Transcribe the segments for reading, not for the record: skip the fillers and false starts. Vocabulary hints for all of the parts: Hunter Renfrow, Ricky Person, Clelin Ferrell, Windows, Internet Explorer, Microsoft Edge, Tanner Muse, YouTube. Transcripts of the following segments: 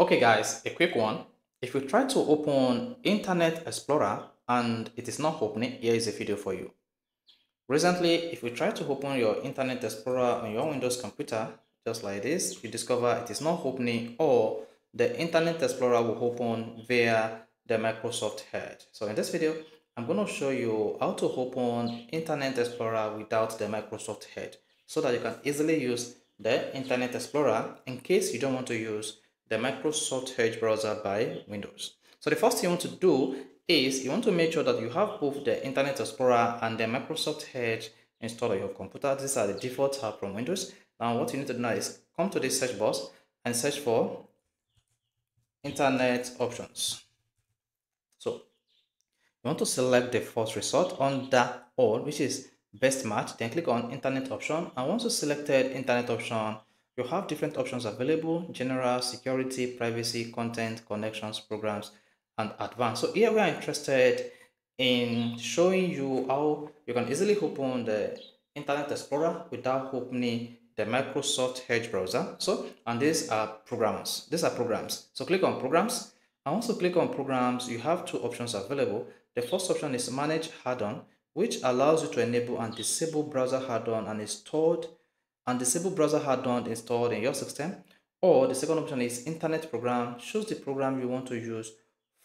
Okay guys, a quick one. If you try to open Internet Explorer and it is not opening, here is a video for you. Recently, if you try to open your Internet Explorer on your Windows computer, just like this, you discover it is not opening, or the Internet Explorer will open via the Microsoft Edge. So in this video, I'm going to show you how to open Internet Explorer without the Microsoft Edge, so that you can easily use the Internet Explorer in case you don't want to use the Microsoft Edge browser by Windows. So the first thing you want to do is you want to make sure that you have both the Internet Explorer and the Microsoft Edge installed on your computer. These are the default tab from Windows. Now what you need to do now is come to this search box and search for internet options. So you want to select the first result under all, which is best match, then click on internet option. And once you selected internet option, you have different options available: general, security, privacy, content, connections, programs, and advanced. So here we are interested in showing you how you can easily open the Internet Explorer without opening the Microsoft Edge browser. So, and these are programs. So click on programs. And once you click on programs, you have two options available. The first option is manage add-on, which allows you to enable and disable browser add-on and is stored and disable browser add-on installed in your system. Or the second option is internet program. Choose the program you want to use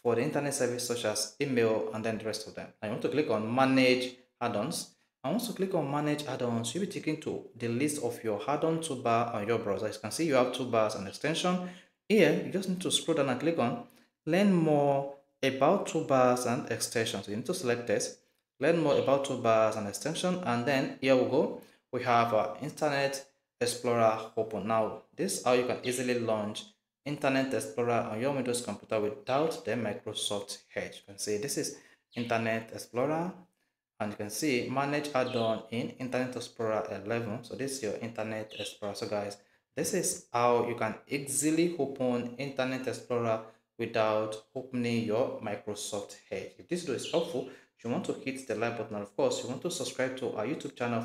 for the internet service, such as email, and then the rest of them. I want to click on manage add-ons. I want to click on manage add-ons. You'll be taken to the list of your add-on toolbar on your browser. As you can see, you have toolbars and extension. Here, you just need to scroll down and click on learn more about toolbars and extensions. You need to select this, learn more about toolbars and extension, and then here we go. We have our Internet Explorer open. Now, this is how you can easily launch Internet Explorer on your Windows computer without the Microsoft Edge. You can see this is Internet Explorer, and you can see manage add-on in Internet Explorer 11. So this is your Internet Explorer. So guys, this is how you can easily open Internet Explorer without opening your Microsoft Edge. If this video is helpful, you want to hit the like button, and of course, you want to subscribe to our YouTube channel.